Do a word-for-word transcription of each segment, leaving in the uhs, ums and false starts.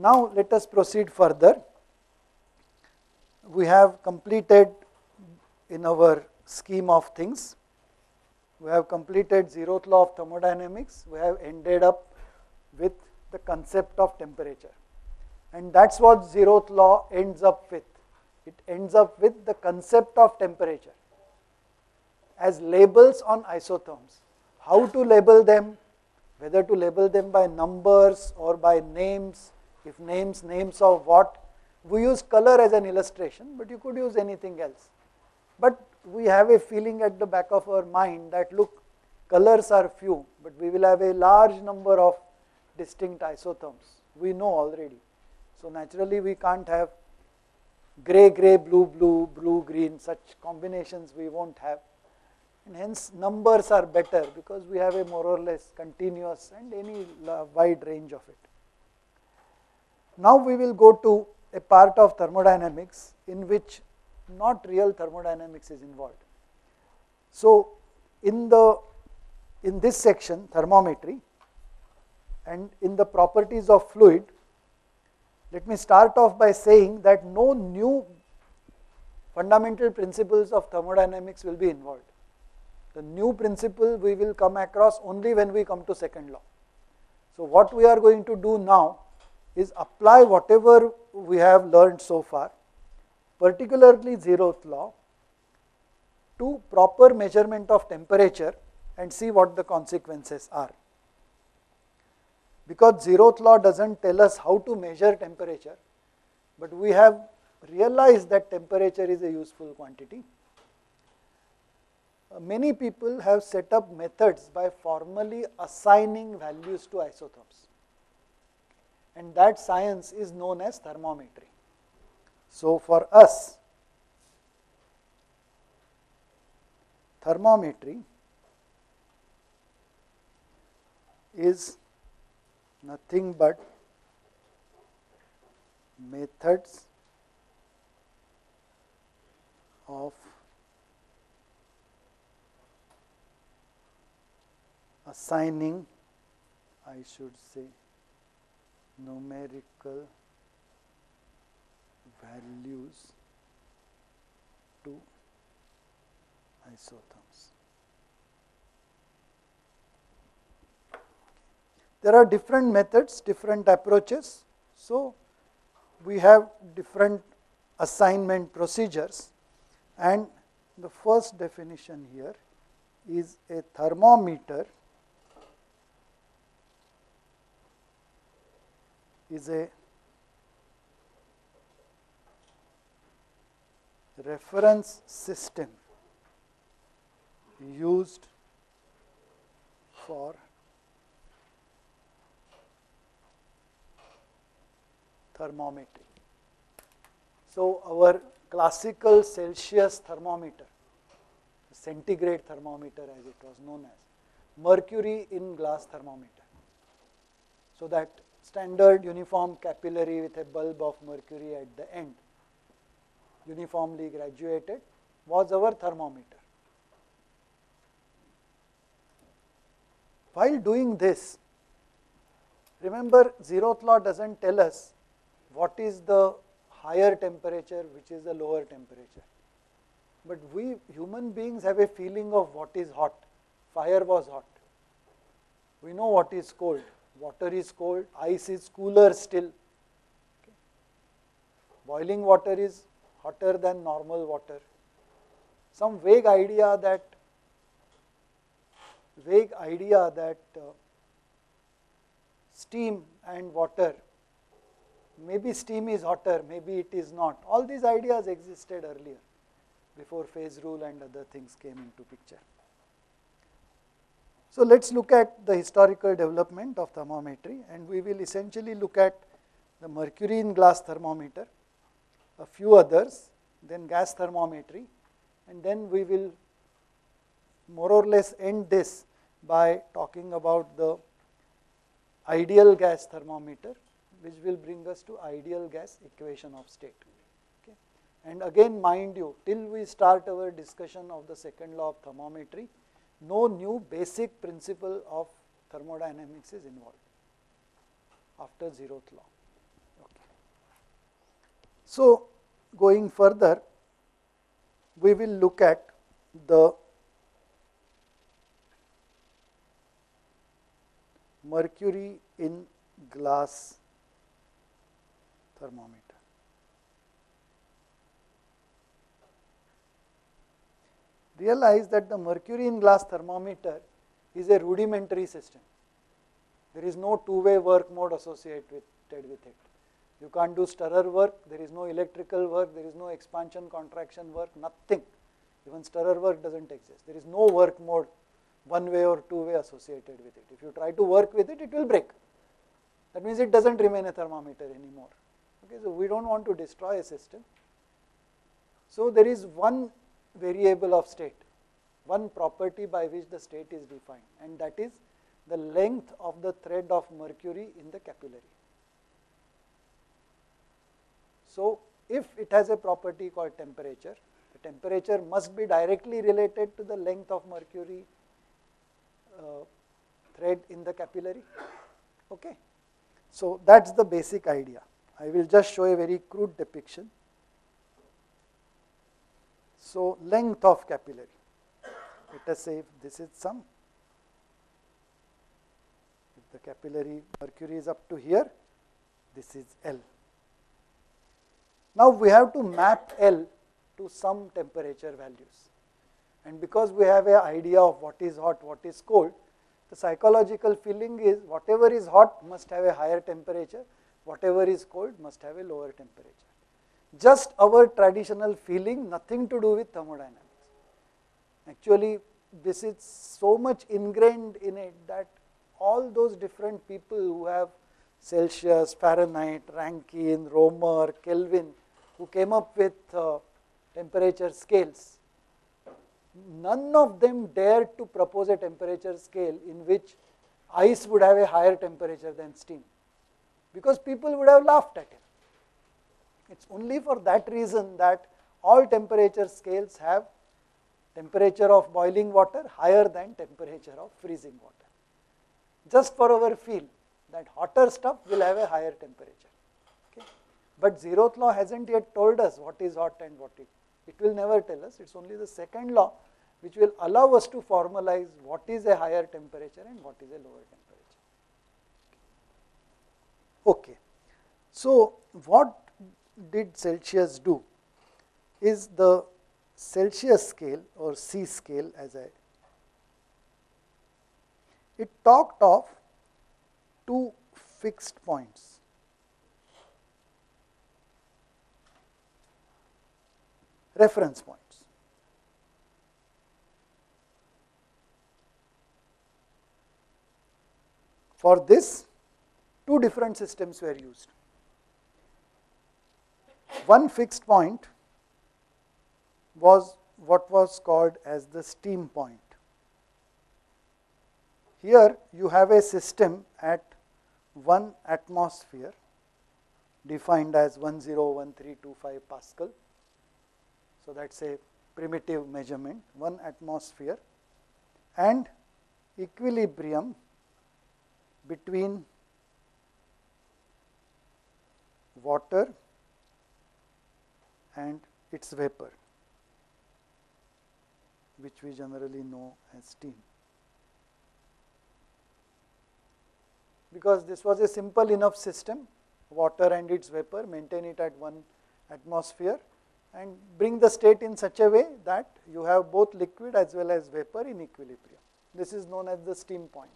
Now let us proceed further. We have completed in our scheme of things, we have completed zeroth law of thermodynamics, we have ended up with the concept of temperature. And that's what zeroth law ends up with. It ends up with the concept of temperature as labels on isotherms. How to label them, whether to label them by numbers or by names, if names, names of what. We use color as an illustration, but you could use anything else. But we have a feeling at the back of our mind that look, colors are few, but we will have a large number of distinct isotherms. We know already. So naturally we can't have grey, grey, blue, blue, blue, green, such combinations we won't have. And hence numbers are better because we have a more or less continuous and any wide range of it. Now we will go to a part of thermodynamics in which not real thermodynamics is involved. So in the in this section, thermometry, and in the properties of fluid, let me start off by saying that no new fundamental principles of thermodynamics will be involved. The new principle we will come across only when we come to second law. So what we are going to do now is apply whatever we have learned so far, particularly zeroth law, to proper measurement of temperature and see what the consequences are. Because zeroth law doesn't tell us how to measure temperature, but we have realized that temperature is a useful quantity. Uh, many people have set up methods by formally assigning values to isotherms, and that science is known as thermometry. So for us, thermometry is nothing but methods of assigning, I should say, numerical values to isotherms. There are different methods, different approaches, so we have different assignment procedures, and the first definition here is a thermometer is a reference system used for thermometry. So our classical Celsius thermometer, centigrade thermometer as it was known as, mercury in glass thermometer. So that standard uniform capillary with a bulb of mercury at the end, uniformly graduated, was our thermometer. While doing this, remember zeroth law doesn't tell us what is the higher temperature, which is the lower temperature. But we human beings have a feeling of what is hot. Fire was hot. We know what is cold. Water is cold, ice is cooler still. Okay. Boiling water is hotter than normal water. Some vague idea that, vague idea that uh, steam and water, maybe steam is hotter, maybe it is not. All these ideas existed earlier before phase rule and other things came into picture. So let's look at the historical development of thermometry, and we will essentially look at the mercury in glass thermometer, a few others, then gas thermometry, and then we will more or less end this by talking about the ideal gas thermometer, which will bring us to ideal gas equation of state. Okay. And again, mind you, till we start our discussion of the second law of thermometry, no new basic principle of thermodynamics is involved after zeroth law. So, going further, we will look at the mercury in glass thermometer. Realize that the mercury in glass thermometer is a rudimentary system. There is no two-way work mode associated with it. You can't do stirrer work, there is no electrical work, there is no expansion, contraction work, nothing. Even stirrer work doesn't exist. There is no work mode one way or two way associated with it. If you try to work with it, it will break. That means it doesn't remain a thermometer anymore. Okay, so we don't want to destroy a system. So there is one variable of state, one property by which the state is defined, and that is the length of the thread of mercury in the capillary. So, if it has a property called temperature, the temperature must be directly related to the length of mercury uh, thread in the capillary. Okay. So, that is the basic idea. I will just show a very crude depiction. So, length of capillary, let us say if this is some, if the capillary mercury is up to here, this is L. Now, we have to map L to some temperature values, and because we have an idea of what is hot, what is cold, the psychological feeling is whatever is hot must have a higher temperature, whatever is cold must have a lower temperature. Just our traditional feeling, nothing to do with thermodynamics. Actually, this is so much ingrained in it that all those different people who have Celsius, Fahrenheit, Rankine, Romer, Kelvin, who came up with uh, temperature scales, none of them dared to propose a temperature scale in which ice would have a higher temperature than steam, because people would have laughed at it. It is only for that reason that all temperature scales have temperature of boiling water higher than temperature of freezing water, just for our feel that hotter stuff will have a higher temperature. Okay. But zeroth law has not yet told us what is hot and what is. It will never tell us. It is only the second law which will allow us to formalize what is a higher temperature and what is a lower temperature. Okay. So, what did Celsius do? Is the Celsius scale or C scale as I, it talked of two fixed points. Reference points. For this, two different systems were used. One fixed point was what was called as the steam point. Here you have a system at one atmosphere defined as one zero one three two five Pascal. So, that is a primitive measurement, one atmosphere, and equilibrium between water and its vapor, which we generally know as steam. Because this was a simple enough system, water and its vapor, maintain it at one atmosphere and bring the state in such a way that you have both liquid as well as vapor in equilibrium. This is known as the steam point.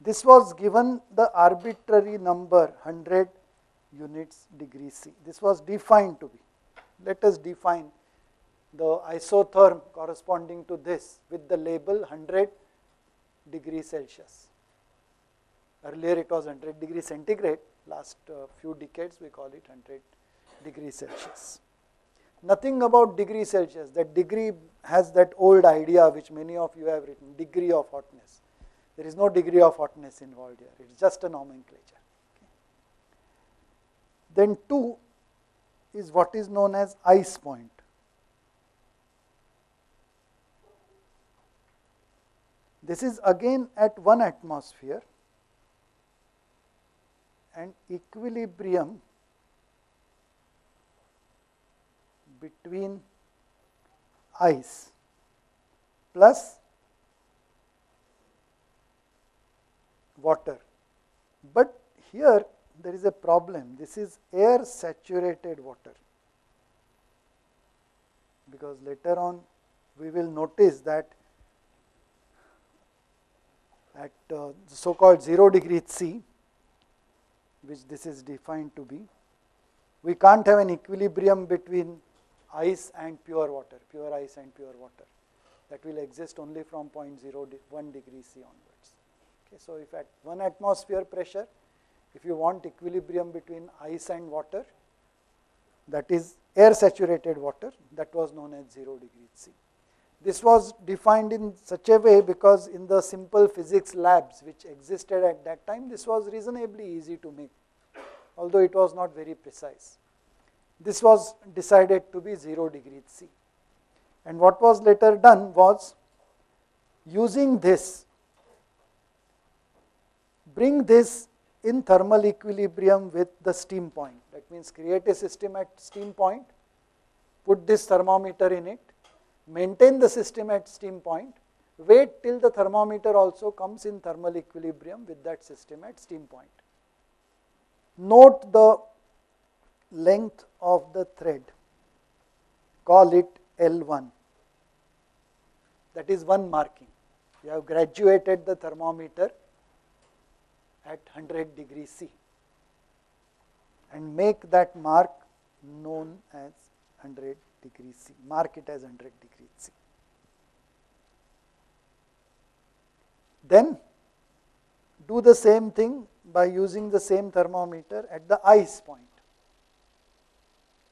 This was given the arbitrary number one hundred units degree C. This was defined to be. Let us define the isotherm corresponding to this with the label one hundred degree Celsius. Earlier it was one hundred degree centigrade, last uh, few decades we call it one hundred degree Celsius. Nothing about degree Celsius, that degree has that old idea which many of you have written, degree of hotness. There is no degree of hotness involved here, it is just a nomenclature. Okay. Then two is what is known as ice point. This is again at one atmosphere and equilibrium between ice plus water. But here there is a problem. This is air saturated water, because later on we will notice that at uh, so called zero degrees C, which this is defined to be, we can't have an equilibrium between ice and pure water, pure ice and pure water. That will exist only from zero point zero one degree C onwards. Okay, so if at one atmosphere pressure, if you want equilibrium between ice and water, that is air saturated water, that was known as zero degrees C. This was defined in such a way because in the simple physics labs which existed at that time, this was reasonably easy to make, although it was not very precise. This was decided to be zero degrees C. And what was later done was, using this, bring this in thermal equilibrium with the steam point. That means create a system at steam point, put this thermometer in it, maintain the system at steam point, wait till the thermometer also comes in thermal equilibrium with that system at steam point. Note the length of the thread, call it L one, that is one marking. You have graduated the thermometer at one hundred degrees C and make that mark known as one hundred degrees C, mark it as one hundred degrees C. Then do the same thing by using the same thermometer at the ice point.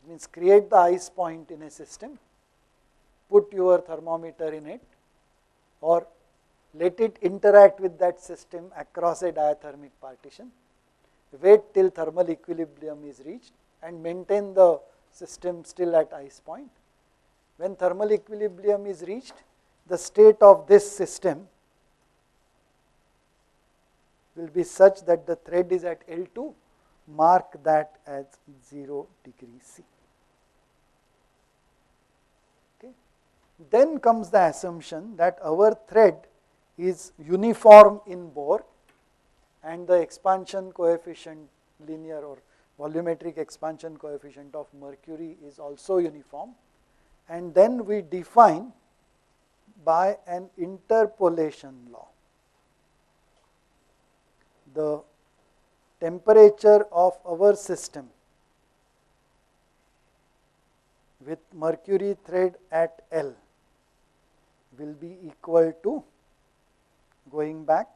It means create the ice point in a system, put your thermometer in it, or let it interact with that system across a diathermic partition, wait till thermal equilibrium is reached and maintain the system still at ice point. When thermal equilibrium is reached, the state of this system will be such that the thread is at L two, mark that as zero degrees C. Okay. Then comes the assumption that our thread is uniform in bore and the expansion coefficient, linear or volumetric expansion coefficient of mercury is also uniform, and then we define by an interpolation law the temperature of our system with mercury thread at L will be equal to, going back,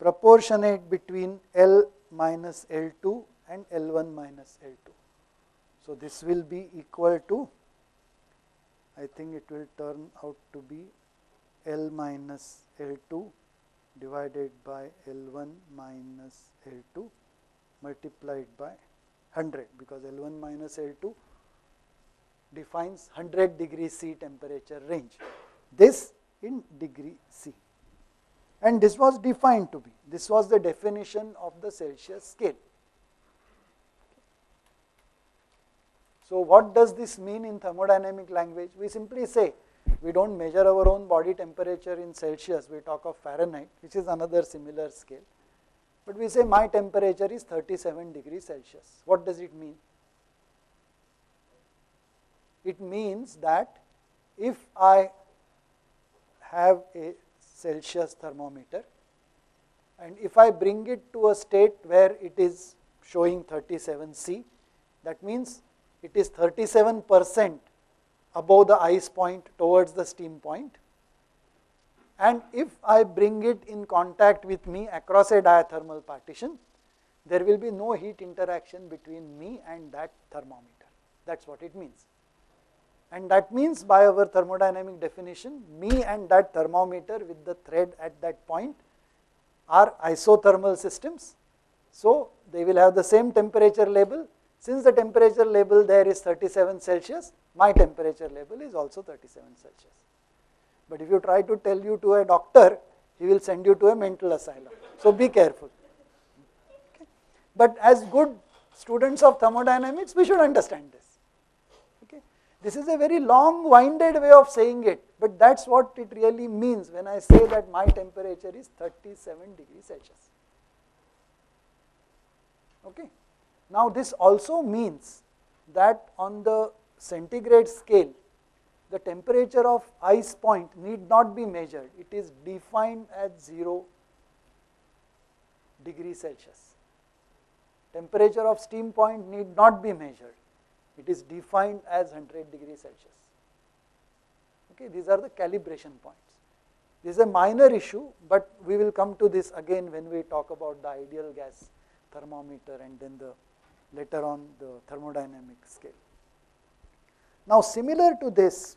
proportionate between L minus L two and L one minus L two. So this will be equal to, I think it will turn out to be L minus L two divided by L one minus L two multiplied by one hundred, because L one minus L two defines one hundred degree C temperature range, this in degree C. And this was defined to be, this was the definition of the Celsius scale. So what does this mean in thermodynamic language? We simply say, we do not measure our own body temperature in Celsius, we talk of Fahrenheit, which is another similar scale. But we say my temperature is thirty-seven degrees Celsius. What does it mean? It means that if I have a Celsius thermometer and if I bring it to a state where it is showing thirty-seven C, that means it is thirty-seven percent above the ice point towards the steam point, and if I bring it in contact with me across a diathermal partition, there will be no heat interaction between me and that thermometer. That is what it means. And that means by our thermodynamic definition, me and that thermometer with the thread at that point are isothermal systems. So they will have the same temperature label. Since the temperature label there is thirty-seven Celsius, my temperature label is also thirty-seven Celsius. But if you try to tell you to a doctor, he will send you to a mental asylum. So be careful. Okay. But as good students of thermodynamics, we should understand this. This is a very long winded way of saying it, but that's what it really means when I say that my temperature is thirty-seven degrees Celsius. Okay. Now this also means that on the centigrade scale, the temperature of ice point need not be measured. It is defined at zero degrees Celsius. Temperature of steam point need not be measured. It is defined as one hundred degrees Celsius. Okay, these are the calibration points. This is a minor issue, but we will come to this again when we talk about the ideal gas thermometer and then the later on the thermodynamic scale. Now, similar to this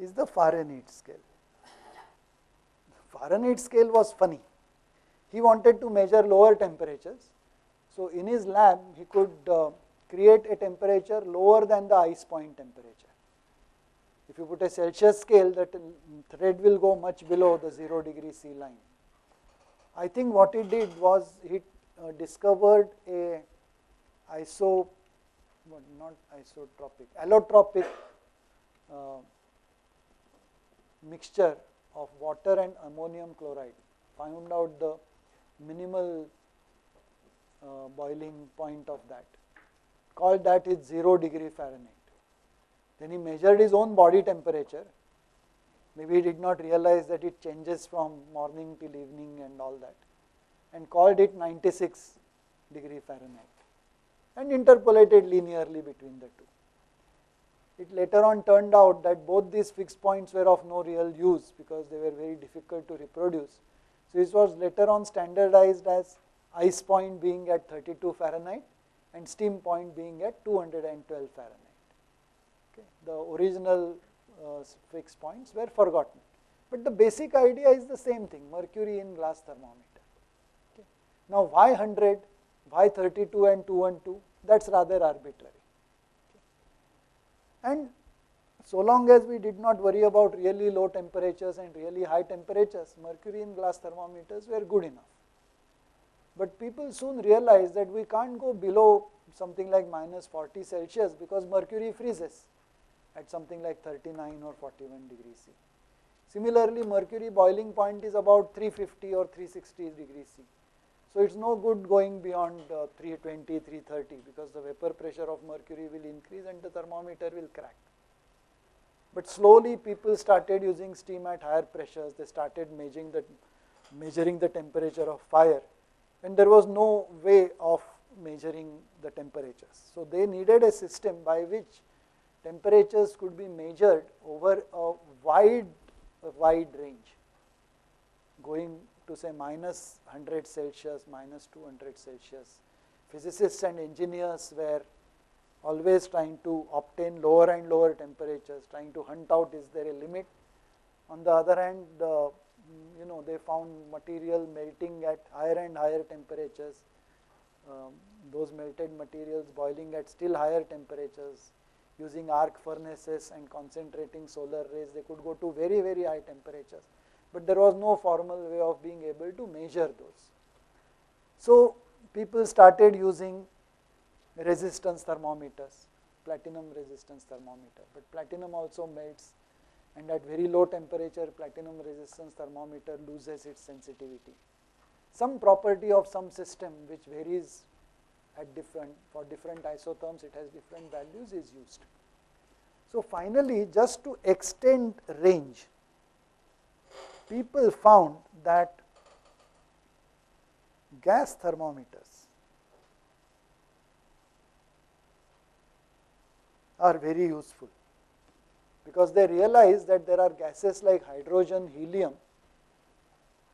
is the Fahrenheit scale. The Fahrenheit scale was funny. He wanted to measure lower temperatures. So, in his lab, he could uh, create a temperature lower than the ice point temperature. If you put a Celsius scale, that thread will go much below the zero degree C line. I think what he did was he uh, discovered a iso, well, not isotropic, allotropic uh, mixture of water and ammonium chloride, found out the minimal uh, boiling point of that, called that is zero degree Fahrenheit. Then he measured his own body temperature. Maybe he did not realize that it changes from morning till evening and all that, and called it ninety-six degree Fahrenheit and interpolated linearly between the two. It later on turned out that both these fixed points were of no real use because they were very difficult to reproduce. So, this was later on standardized as ice point being at thirty-two Fahrenheit and steam point being at two hundred twelve Fahrenheit. Okay. The original uh, fixed points were forgotten, but the basic idea is the same thing, mercury in glass thermometer. Okay. Now, why one hundred, why thirty-two and two hundred twelve, that is rather arbitrary. Okay. And so long as we did not worry about really low temperatures and really high temperatures, mercury in glass thermometers were good enough. But people soon realized that we can't go below something like minus forty Celsius because mercury freezes at something like thirty-nine or forty-one degrees C. Similarly, mercury boiling point is about three fifty or three sixty degrees C. So, it is no good going beyond uh, three twenty, three thirty because the vapor pressure of mercury will increase and the thermometer will crack. But slowly people started using steam at higher pressures, they started measuring the, measuring the temperature of fire, and there was no way of measuring the temperatures. So, they needed a system by which temperatures could be measured over a wide, a wide range, going to say minus one hundred Celsius, minus two hundred Celsius. Physicists and engineers were always trying to obtain lower and lower temperatures, trying to hunt out is there a limit. On the other hand, uh, you know, they found material melting at higher and higher temperatures, um, those melted materials boiling at still higher temperatures, using arc furnaces and concentrating solar rays, they could go to very, very high temperatures, but there was no formal way of being able to measure those. So, people started using resistance thermometers, platinum resistance thermometer, but platinum also melts, and at very low temperature platinum resistance thermometer loses its sensitivity. Some property of some system which varies at different, for different isotherms it has different values is used. So, finally, just to extend range, people found that gas thermometers are very useful because they realized that there are gases like hydrogen, helium,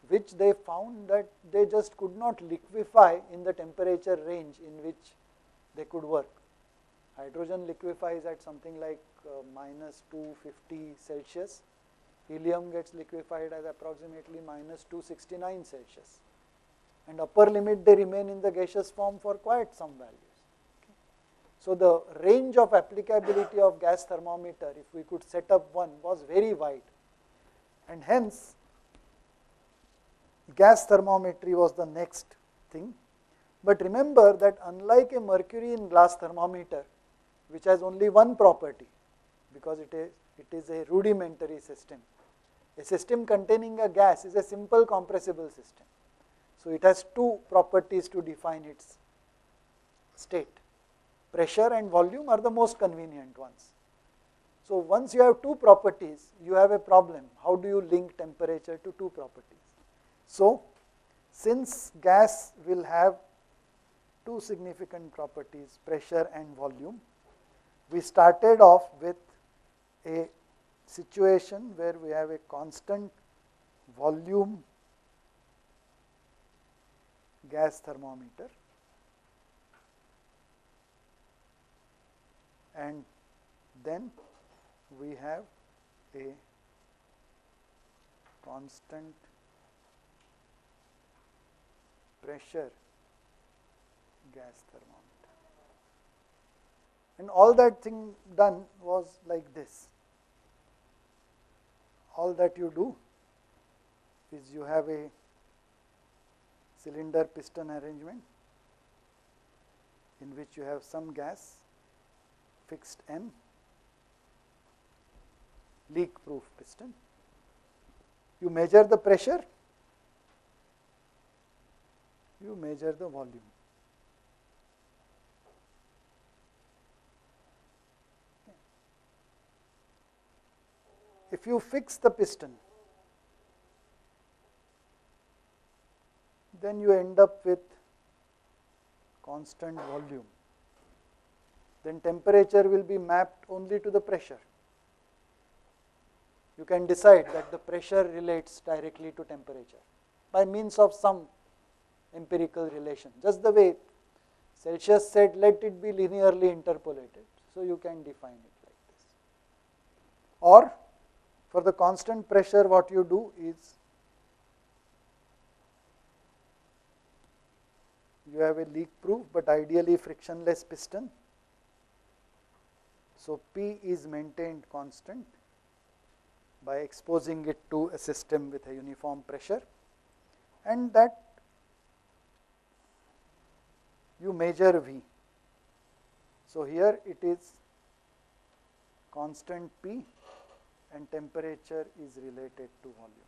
which they found that they just could not liquefy in the temperature range in which they could work. Hydrogen liquefies at something like uh, minus two fifty Celsius, helium gets liquefied at approximately minus two sixty-nine Celsius, and upper limit they remain in the gaseous form for quite some value. So, the range of applicability of gas thermometer, if we could set up one, was very wide, and hence gas thermometry was the next thing. But remember that unlike a mercury in glass thermometer, which has only one property, because it is, it is a rudimentary system. A system containing a gas is a simple compressible system. So it has two properties to define its state. Pressure and volume are the most convenient ones. So once you have two properties, you have a problem. How do you link temperature to two properties? So since gas will have two significant properties, pressure and volume, we started off with a situation where we have a constant volume gas thermometer and then we have a constant pressure gas thermometer. And all that thing done was like this. All that you do is you have a cylinder piston arrangement in which you have some gas, fixed M, leak proof piston. You measure the pressure, you measure the volume. If you fix the piston, then you end up with constant volume. Then temperature will be mapped only to the pressure. You can decide that the pressure relates directly to temperature by means of some empirical relation. Just the way Celsius said, let it be linearly interpolated. So you can define it like this. Or for the constant pressure, what you do is you have a leak-proof but ideally frictionless piston. So P is maintained constant by exposing it to a system with a uniform pressure, and that you measure V. So here it is constant P and temperature is related to volume.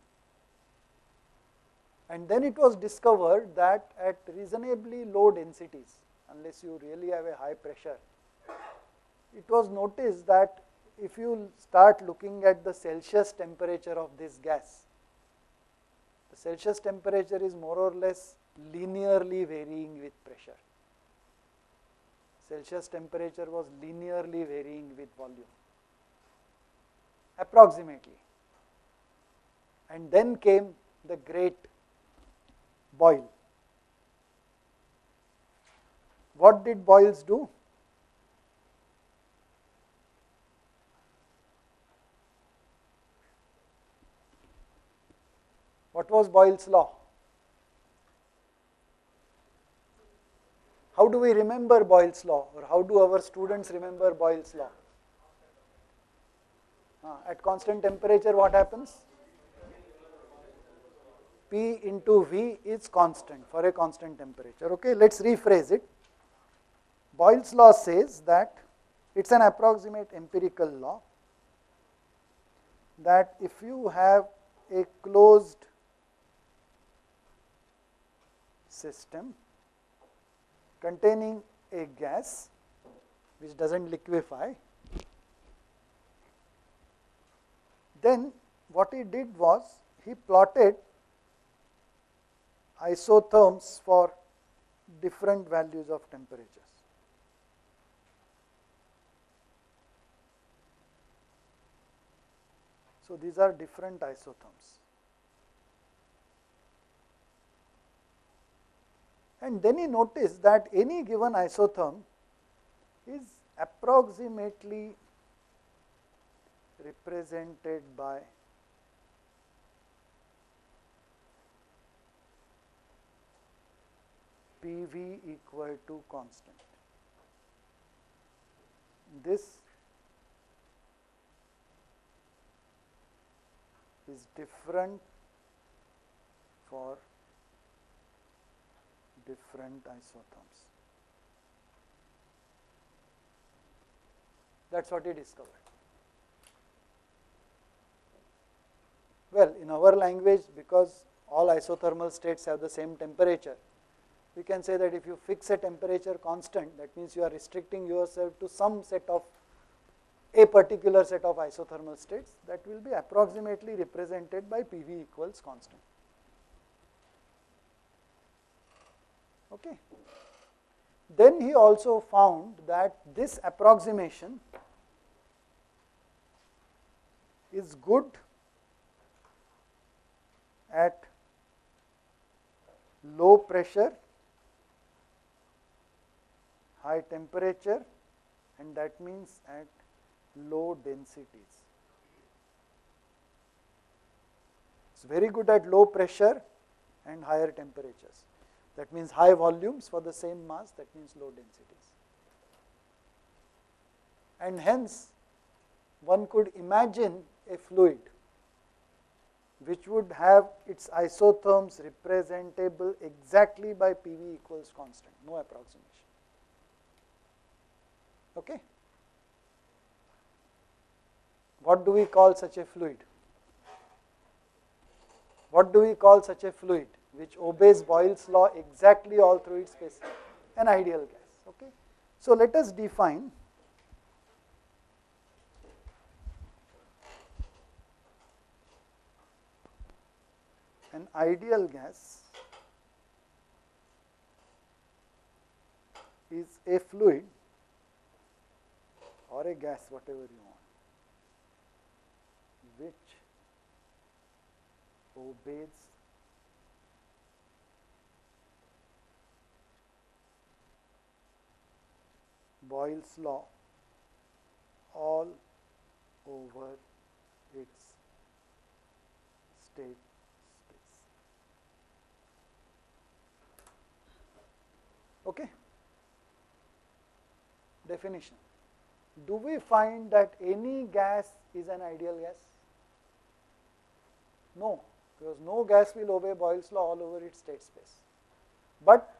And then it was discovered that at reasonably low densities, unless you really have a high pressure, it was noticed that if you start looking at the Celsius temperature of this gas, the Celsius temperature is more or less linearly varying with pressure. Celsius temperature was linearly varying with volume, approximately. And then came the great Boyle. What did Boyle's do? What was Boyle's law? How do we remember Boyle's law, or how do our students remember Boyle's law? Uh, at constant temperature, what happens? P into V is constant for a constant temperature. Okay, let's rephrase it. Boyle's law says that it's an approximate empirical law that if you have a closed system containing a gas which doesn't liquefy, then what he did was he plotted isotherms for different values of temperatures. So these are different isotherms. And then he noticed that any given isotherm is approximately represented by P V equal to constant. This is different for different isotherms. That is what he discovered. Well, in our language, because all isothermal states have the same temperature, we can say that if you fix a temperature constant, that means you are restricting yourself to some set of a particular set of isothermal states that will be approximately represented by P V equals constant. Okay. Then he also found that this approximation is good at low pressure, high temperature, and that means at low densities. It's very good at low pressure and higher temperatures. That means high volumes for the same mass, that means low densities. And hence, one could imagine a fluid which would have its isotherms representable exactly by P V equals constant, no approximation. Okay. What do we call such a fluid? What do we call such a fluid which obeys Boyle's law exactly all through its space? An ideal gas. Okay. So let us define an ideal gas is a fluid or a gas, whatever you want, which obeys Boyle's law all over its state space. Okay. Definition. Do we find that any gas is an ideal gas? No, because no gas will obey Boyle's law all over its state space. But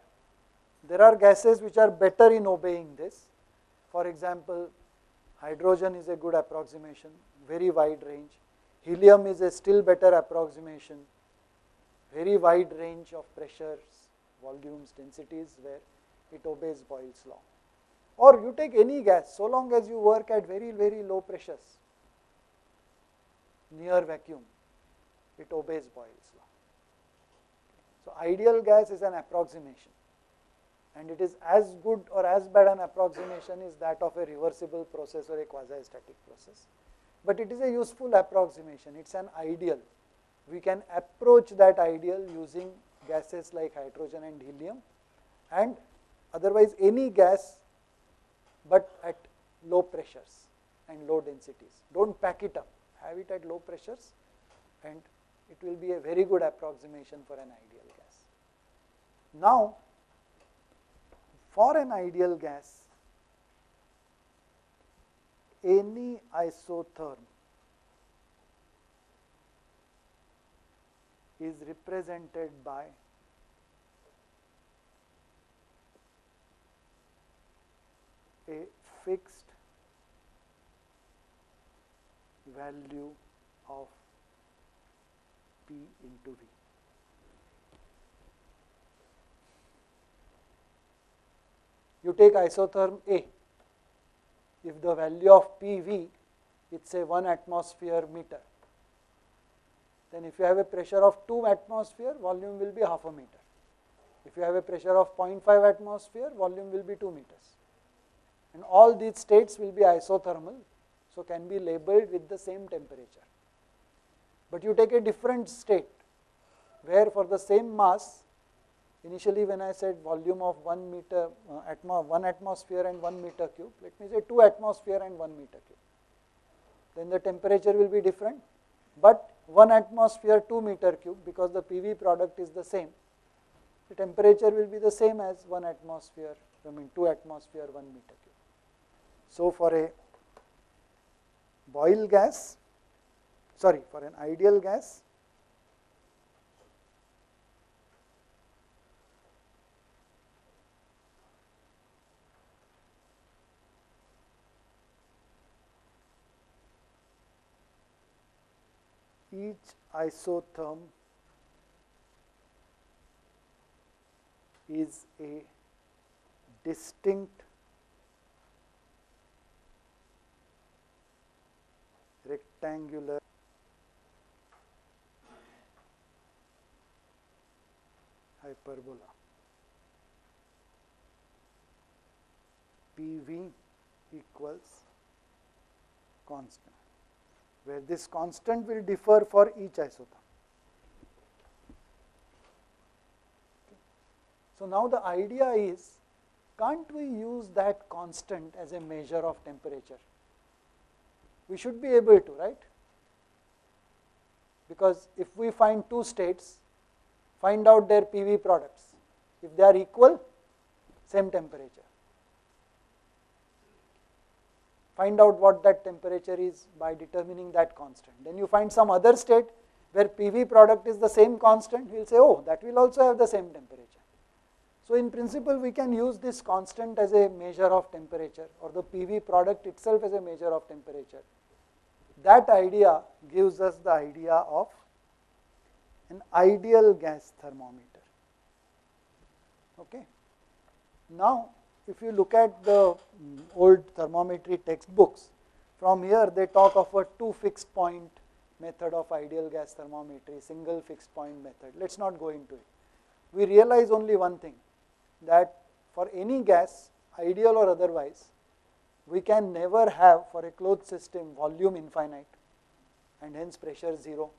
there are gases which are better in obeying this. For example, hydrogen is a good approximation, very wide range. Helium is a still better approximation, very wide range of pressures, volumes, densities where it obeys Boyle's law. Or you take any gas, so long as you work at very, very low pressures, near vacuum, it obeys Boyle's law. So ideal gas is an approximation, and it is as good or as bad an approximation as that of a reversible process or a quasi-static process. But it is a useful approximation, it is an ideal. We can approach that ideal using gases like hydrogen and helium, and otherwise any gas but at low pressures and low densities. Don't pack it up, have it at low pressures, and it will be a very good approximation for an ideal gas. Now, for an ideal gas, any isotherm is represented by a fixed value of P into V. You take isotherm A. If the value of P V is say one atmosphere meter, then if you have a pressure of two atmosphere, volume will be half a meter. If you have a pressure of zero point five atmosphere, volume will be two meters. And all these states will be isothermal, so can be labeled with the same temperature. But you take a different state where for the same mass, initially when I said volume of one meter, uh, atmo one atmosphere and one meter cube, let me say two atmosphere and one meter cube. Then the temperature will be different, but one atmosphere, two meter cube, because the P V product is the same, the temperature will be the same as one atmosphere, I mean two atmosphere, one meter cube. So for a Boyle gas, sorry, for an ideal gas, each isotherm is a distinct rectangular hyperbola. P V equals constant, where this constant will differ for each isotherm. So now the idea is, can't we use that constant as a measure of temperature? We should be able to, right? Because if we find two states, find out their P V products. If they are equal, same temperature. Find out what that temperature is by determining that constant. Then you find some other state where P V product is the same constant, we will say, oh, that will also have the same temperature. So in principle, we can use this constant as a measure of temperature, or the P V product itself as a measure of temperature. That idea gives us the idea of an ideal gas thermometer. Okay. Now, if you look at the old thermometry textbooks, from here they talk of a two fixed point method of ideal gas thermometry, single fixed point method. Let's not go into it. We realize only one thing, that for any gas, ideal or otherwise, we can never have for a closed system volume infinite and hence pressure zero.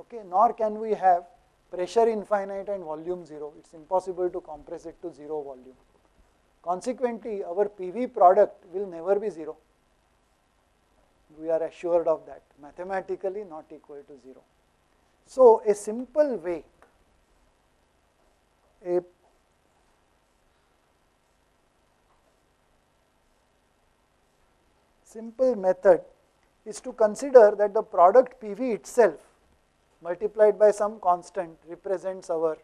Okay, nor can we have pressure infinite and volume zero. It's impossible to compress it to zero volume. Consequently, our P V product will never be zero. We are assured of that, mathematically not equal to zero. So a simple way, a simple method is to consider that the product P V itself multiplied by some constant represents our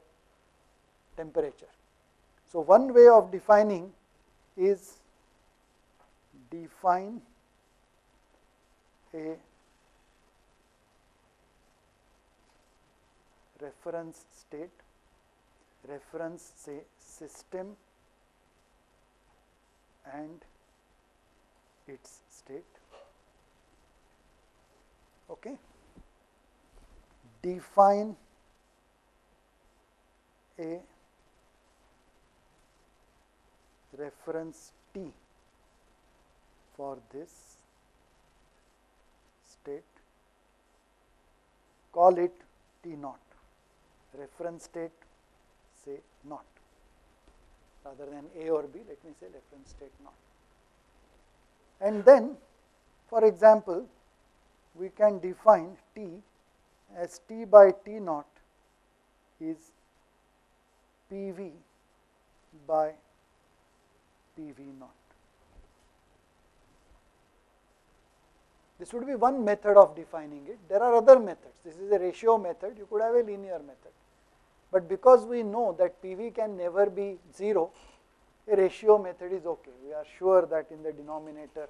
temperature. So one way of defining is define a reference state, reference say system and its state. Okay. Define a reference T for this state, call it T naught, reference state say naught, rather than A or B, let me say reference state naught. And then, for example, we can define T as T by T naught is P V by P V naught. This would be one method of defining it. There are other methods. This is a ratio method. You could have a linear method. But because we know that P V can never be zero, a ratio method is okay. We are sure that in the denominator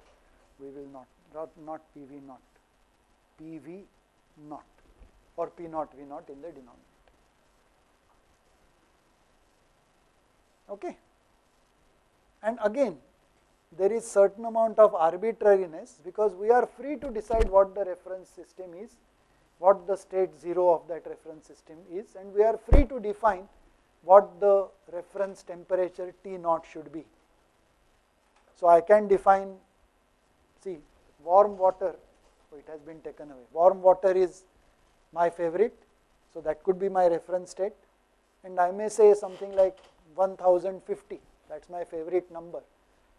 we will not, not, not P V naught, P V naught or P naught, V naught in the denominator. Okay. And again, there is certain amount of arbitrariness because we are free to decide what the reference system is, what the state zero of that reference system is, and we are free to define what the reference temperature T naught should be. So I can define, see, warm water, oh, it has been taken away. Warm water is my favorite, so that could be my reference state, and I may say something like one thousand fifty. That's my favorite number.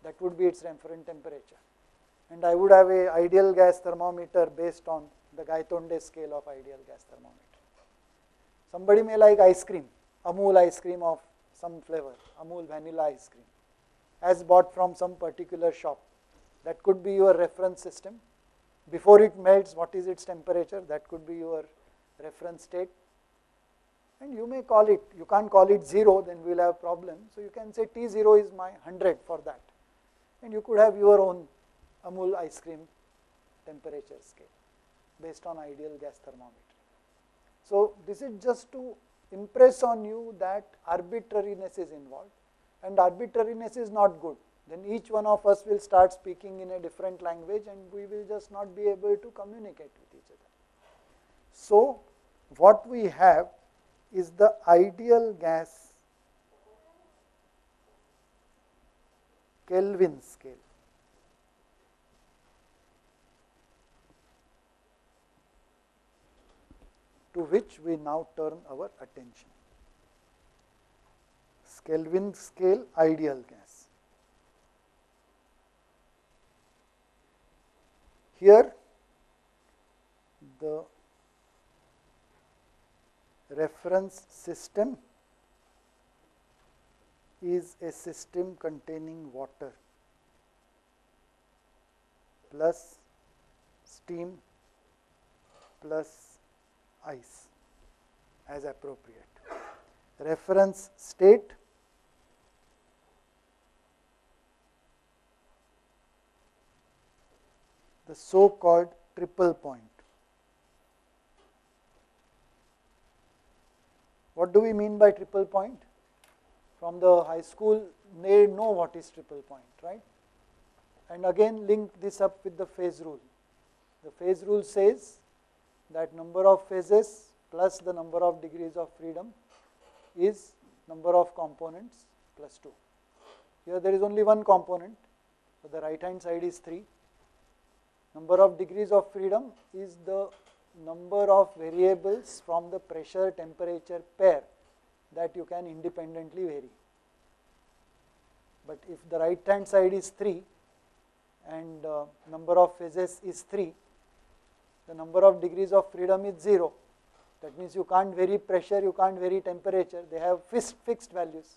That would be its reference temperature. And I would have an ideal gas thermometer based on the Gaitonde scale of ideal gas thermometer. Somebody may like ice cream, amul ice cream of some flavor, amul vanilla ice cream, as bought from some particular shop. That could be your reference system. Before it melts, what is its temperature? That could be your reference state. And you may call it, you can't call it zero, then we will have problem. So you can say T zero is my one hundred for that. And you could have your own amul ice cream temperature scale. based on ideal gas thermometer. So, this is just to impress on you that arbitrariness is involved, and arbitrariness is not good. Then each one of us will start speaking in a different language and we will just not be able to communicate with each other. So, what we have is the ideal gas Kelvin scale. To which we now turn our attention. Kelvin scale, ideal gas. Here, the reference system is a system containing water plus steam plus ice as appropriate. Reference state the so called triple point. What do we mean by triple point? From the high school they know what is triple point, right? And again link this up with the phase rule. The phase rule says that number of phases plus the number of degrees of freedom is number of components plus two. Here there is only one component, so the right hand side is three. Number of degrees of freedom is the number of variables from the pressure temperature pair that you can independently vary. But if the right hand side is three and uh, number of phases is three, the number of degrees of freedom is zero. That means you can't vary pressure, you can't vary temperature, they have fixed, fixed values.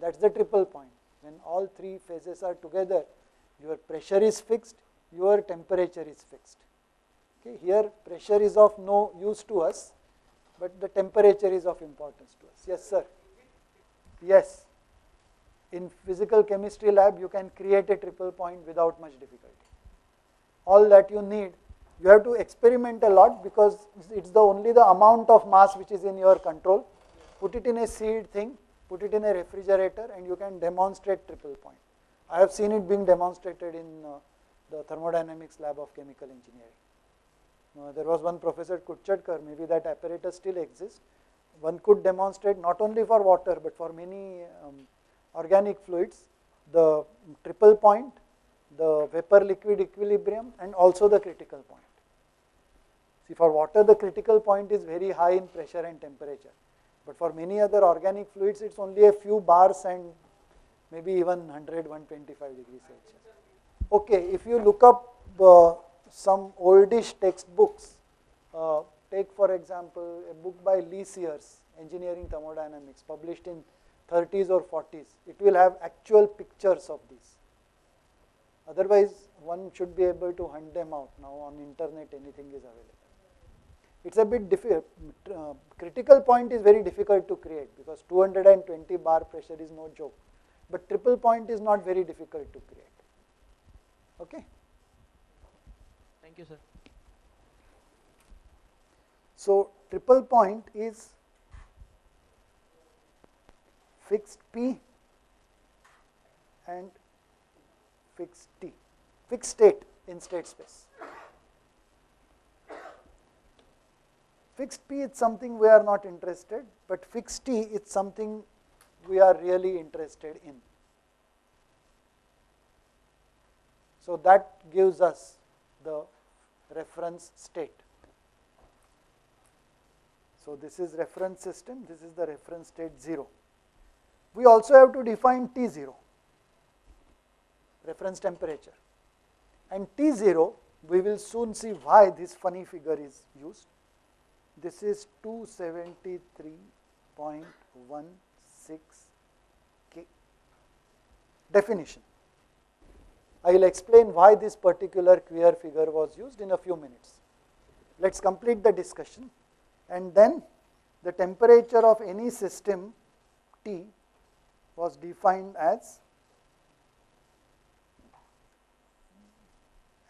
That is the triple point. When all three phases are together, your pressure is fixed, your temperature is fixed. Okay, here pressure is of no use to us, but the temperature is of importance to us. Yes, sir. Yes. In physical chemistry lab, you can create a triple point without much difficulty. All that you need, you have to experiment a lot because it is the only the amount of mass which is in your control. Put it in a sealed thing, put it in a refrigerator and you can demonstrate triple point. I have seen it being demonstrated in uh, the thermodynamics lab of chemical engineering. Uh, there was one professor Kutchadkar, maybe that apparatus still exists. One could demonstrate not only for water but for many um, organic fluids, the triple point, the vapor liquid equilibrium and also the critical point. See, for water the critical point is very high in pressure and temperature, but for many other organic fluids it is only a few bars and maybe even one hundred, one twenty-five degrees Celsius. Okay, if you look up uh, some oldish textbooks, uh, take for example a book by Lee Sears, Engineering Thermodynamics, published in thirties or forties, it will have actual pictures of these. Otherwise, one should be able to hunt them out. Now on internet anything is available. It is a bit difficult, uh, critical point is very difficult to create because two hundred twenty bar pressure is no joke, but triple point is not very difficult to create. Okay. Thank you, sir. So, triple point is fixed P and fixed T, fixed state in state space. Fixed P is something we are not interested, but fixed T is something we are really interested in. So, that gives us the reference state. So, this is reference system, this is the reference state zero. We also have to define T zero, reference temperature, and T zero, we will soon see why this funny figure is used. This is two seventy-three point one six K. Definition. I will explain why this particular queer figure was used in a few minutes. Let us complete the discussion, and then the temperature of any system T was defined as,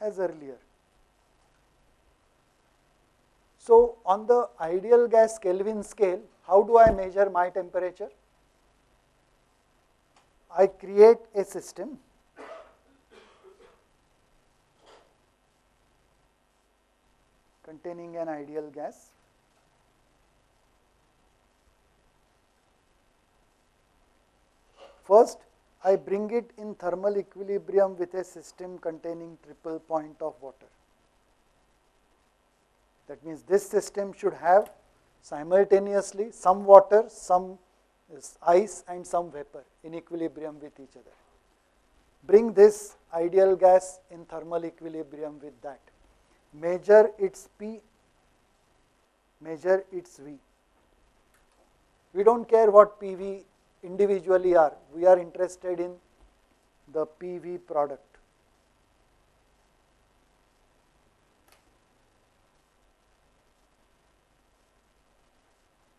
as earlier, So on the ideal gas Kelvin scale, how do I measure my temperature? I create a system containing an ideal gas. First, I bring it in thermal equilibrium with a system containing triple point of water. That means this system should have simultaneously some water, some ice and some vapor in equilibrium with each other. Bring this ideal gas in thermal equilibrium with that. Measure its P, measure its V. We don't care what P V individually are, we are interested in the P V product.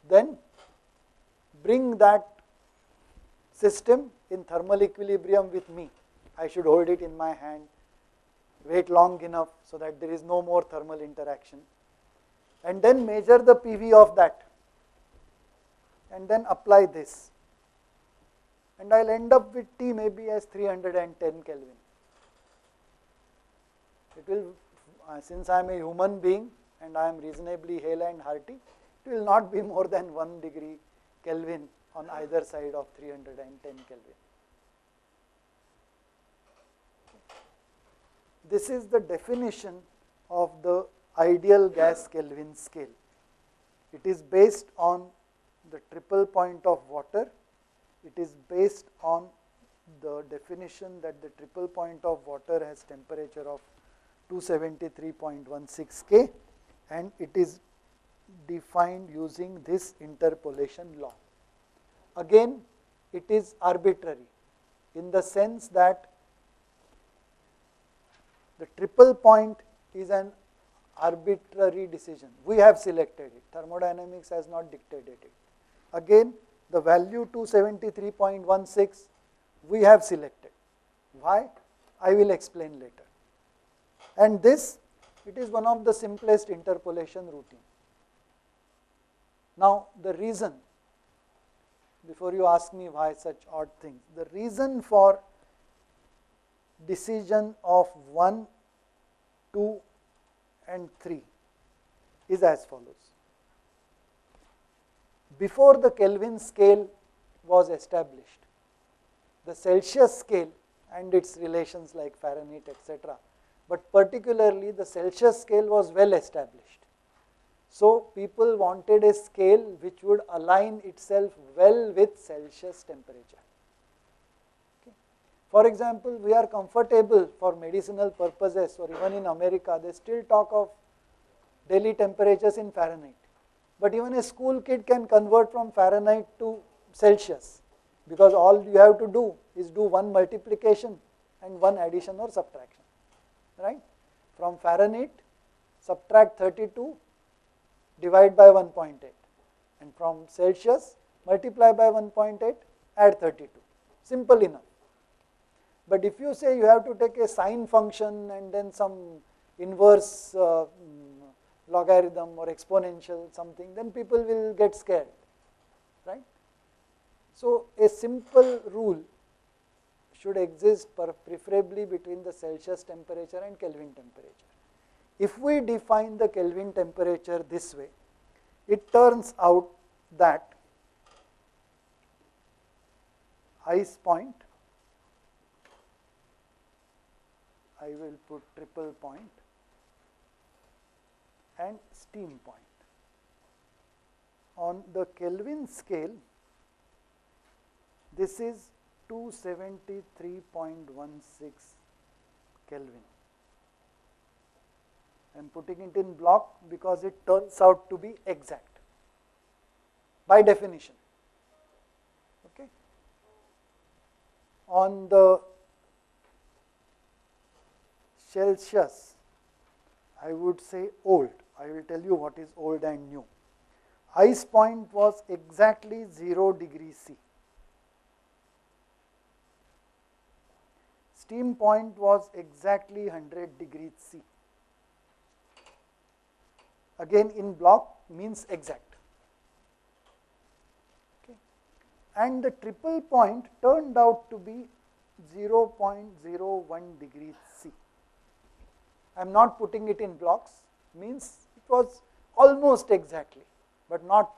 Then bring that system in thermal equilibrium with me. I should hold it in my hand, wait long enough so that there is no more thermal interaction, and then measure the P V of that, and then apply this. And I will end up with T maybe as three hundred ten Kelvin. It will, uh, since I am a human being and I am reasonably hale and hearty, it will not be more than one degree Kelvin on either side of three hundred ten Kelvin. This is the definition of the ideal gas Kelvin scale. It is based on the triple point of water. It is based on the definition that the triple point of water has temperature of two seventy-three point one six Kelvin, and it is defined using this interpolation law. Again, it is arbitrary in the sense that the triple point is an arbitrary decision. We have selected it. Thermodynamics has not dictated it. Again, the value two seventy-three point one six we have selected. Why? I will explain later. And this, it is one of the simplest interpolation routine. Now the reason, before you ask me why such odd things, the reason for decision of one, two and three is as follows. Before the Kelvin scale was established, the Celsius scale and its relations like Fahrenheit, et cetera, but particularly the Celsius scale was well established. So people wanted a scale which would align itself well with Celsius temperature. Okay. For example, we are comfortable for medicinal purposes, or even in America, they still talk of daily temperatures in Fahrenheit. But even a school kid can convert from Fahrenheit to Celsius, because all you have to do is do one multiplication and one addition or subtraction, right? From Fahrenheit, subtract thirty-two, divide by one point eight, and from Celsius, multiply by one point eight, add thirty-two, simple enough. But if you say you have to take a sine function and then some inverse uh, logarithm or exponential something, then people will get scared, right? So a simple rule should exist preferably between the Celsius temperature and Kelvin temperature. If we define the Kelvin temperature this way, it turns out that ice point, I will put triple point, and steam point. On the Kelvin scale, this is two seventy-three point one six Kelvin. I am putting it in block because it turns out to be exact by definition. Okay. On the Celsius, I would say old. I will tell you what is old and new. Ice point was exactly zero degree C. Steam point was exactly one hundred degrees C. again in block means exact. Okay. And the triple point turned out to be zero point zero one degrees C. I am not putting it in blocks, means it was almost exactly, but not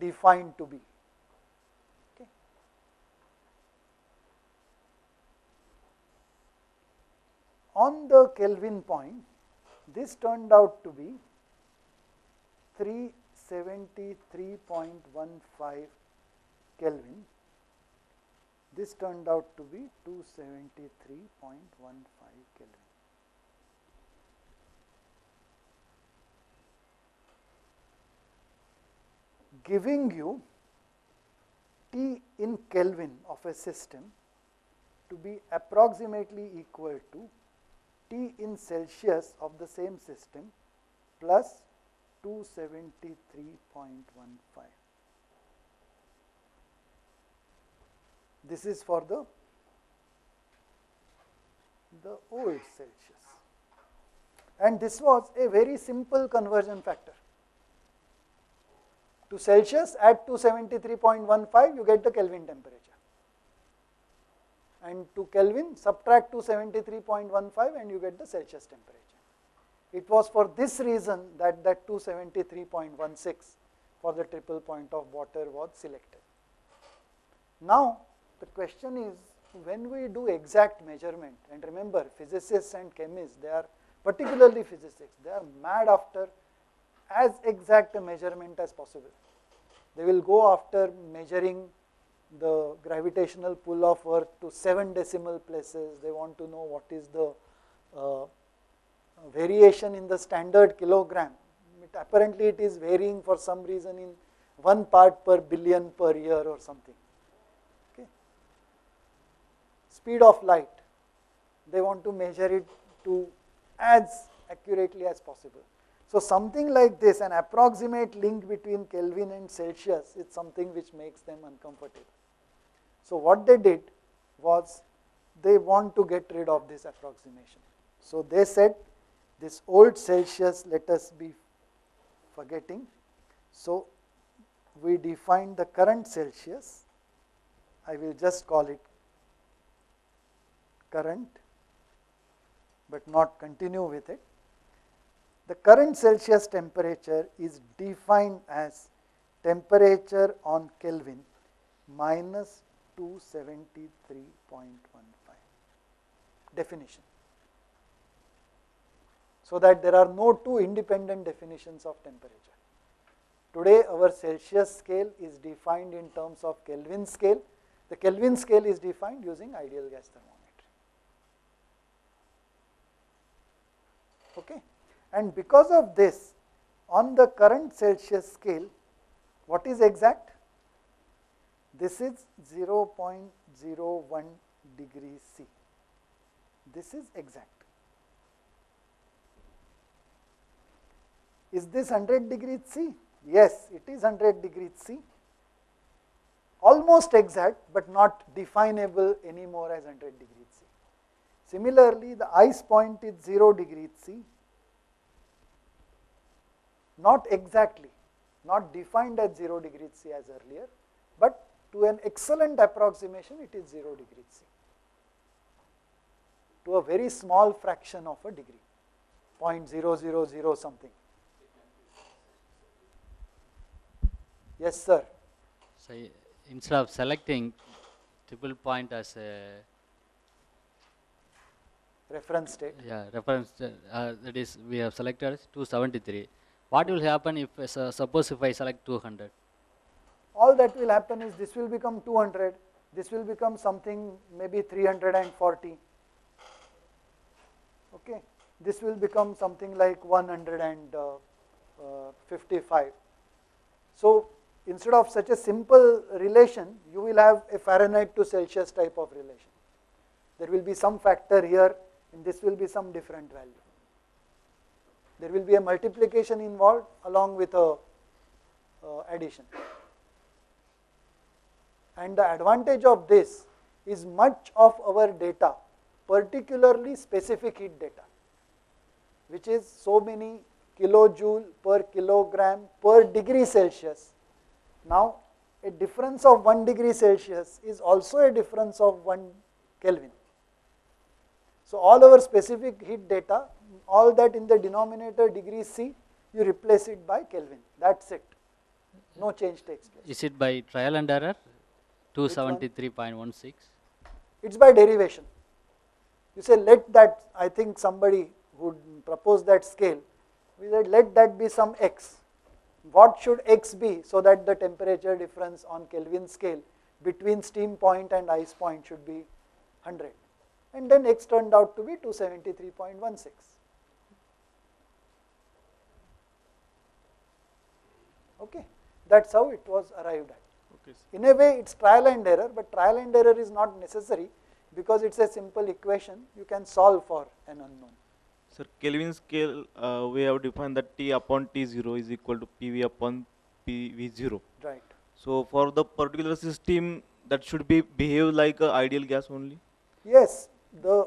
defined to be. Okay. On the Kelvin point, this turned out to be three seventy-three point one five Kelvin. This turned out to be two seventy-three point one five Kelvin. Giving you T in Kelvin of a system to be approximately equal to T in Celsius of the same system plus two seventy-three point one five. This is for the, the old Celsius. And this was a very simple conversion factor. To Celsius, at two seventy-three point one five, you get the Kelvin temperature. And to Kelvin, subtract two seventy-three point one five and you get the Celsius temperature. It was for this reason that that two seventy-three point one six for the triple point of water was selected. Now, the question is, when we do exact measurement, and remember physicists and chemists, they are particularly physicists, they are mad after as exact a measurement as possible. They will go after measuring the gravitational pull of Earth to seven decimal places. They want to know what is the uh, variation in the standard kilogram. It, apparently, it is varying for some reason in one part per billion per year or something. Okay. Speed of light, they want to measure it to as accurately as possible. So, something like this, an approximate link between Kelvin and Celsius is something which makes them uncomfortable. So, what they did was they want to get rid of this approximation. So, they said this old Celsius let us be forgetting. So, we define the current Celsius, I will just call it current but not continue with it. The current Celsius temperature is defined as temperature on Kelvin minus two seventy-three point one five, definition. So that there are no two independent definitions of temperature. Today our Celsius scale is defined in terms of Kelvin scale. The Kelvin scale is defined using ideal gas thermometer. Okay. And because of this, on the current Celsius scale, what is exact? This is zero point zero one degrees C. This is exact. Is this one hundred degrees C? Yes, it is one hundred degrees C. Almost exact, but not definable anymore as one hundred degrees C. Similarly, the ice point is zero degrees C. Not exactly, not defined at zero degrees C as earlier, but to an excellent approximation it is zero degrees C, to a very small fraction of a degree, zero point zero zero zero something. Yes, sir. So, instead of selecting triple point as a reference state, yeah, reference state, uh, that is, we have selected two seventy-three. What will happen if, uh, suppose if I select two hundred? All that will happen is this will become two hundred, this will become something maybe three hundred forty, okay. This will become something like one hundred fifty-five. So, instead of such a simple relation, you will have a Fahrenheit to Celsius type of relation. There will be some factor here and this will be some different value. There will be a multiplication involved along with a uh, addition. And the advantage of this is much of our data, particularly specific heat data, which is so many kilojoule per kilogram per degree Celsius. Now, a difference of one degree Celsius is also a difference of one Kelvin. So, all our specific heat data, all that in the denominator degree C, you replace it by Kelvin. That's it. No change takes place. Is it by trial and error? two seventy-three point one six. It's by derivation. You say let that, I think somebody would propose that scale. We said let that be some x. What should x be so that the temperature difference on Kelvin scale between steam point and ice point should be one hundred, and then x turned out to be two seventy-three point one six. Okay, that's how it was arrived at. Okay, sir. In a way, it's trial and error, but trial and error is not necessary because it's a simple equation you can solve for an unknown. Sir, Kelvin scale, uh, we have defined that T upon T zero is equal to P V upon P V zero. Right. So, for the particular system, that should be behave like an ideal gas only? Yes. The,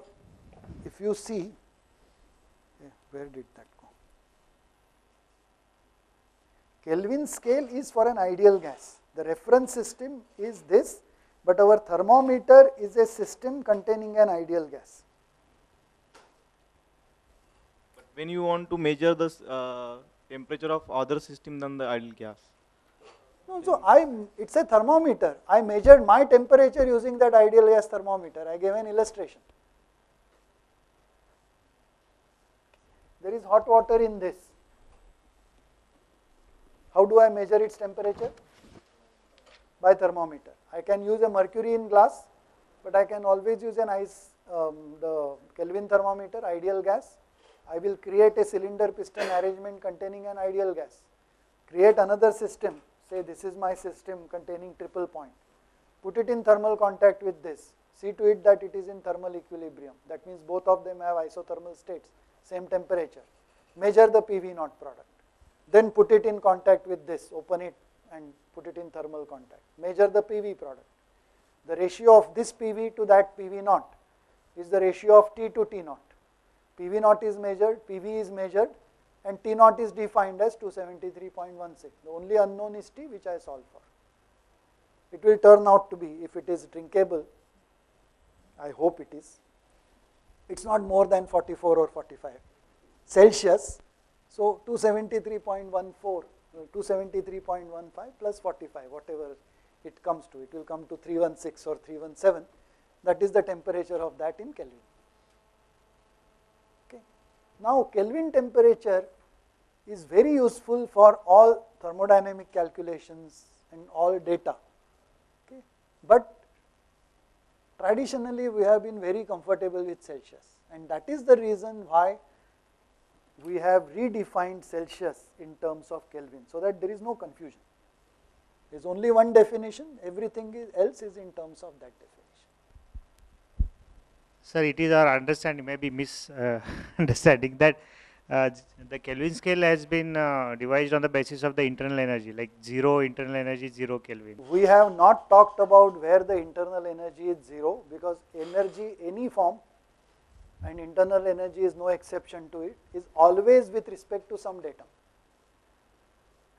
if you see, yeah, where did that go? Kelvin scale is for an ideal gas. The reference system is this, but our thermometer is a system containing an ideal gas. When you want to measure the uh, temperature of other system than the ideal gas? No, so I, it's a thermometer. I measured my temperature using that ideal gas thermometer. I gave an illustration. There is hot water in this. How do I measure its temperature? By thermometer. I can use a mercury in glass, but I can always use an ice, um, the Kelvin thermometer, ideal gas. I will create a cylinder piston arrangement containing an ideal gas, create another system, say this is my system containing triple point, put it in thermal contact with this, see to it that it is in thermal equilibrium, that means both of them have isothermal states, same temperature, measure the P V naught product, then put it in contact with this, open it and put it in thermal contact, measure the P V product, the ratio of this P V to that P V naught is the ratio of T to T naught. P V naught is measured, P V is measured, and T naught is defined as two seventy-three point one six. The only unknown is T, which I solve for. It will turn out to be, if it is drinkable, I hope it is, it is not more than forty-four or forty-five Celsius. So, two seventy-three point one four, two seventy-three point one five plus forty-five, whatever it comes to, it will come to three sixteen or three seventeen. That is the temperature of that in Kelvin. Now, Kelvin temperature is very useful for all thermodynamic calculations and all data, okay. But traditionally we have been very comfortable with Celsius, and that is the reason why we have redefined Celsius in terms of Kelvin, so that there is no confusion. There is only one definition, everything else is in terms of that definition. Sir, it is our understanding, maybe misunderstanding, uh, that uh, the Kelvin scale has been uh, devised on the basis of the internal energy, like zero internal energy, zero Kelvin. We have not talked about where the internal energy is zero, because energy, any form, and internal energy is no exception to it, is always with respect to some datum.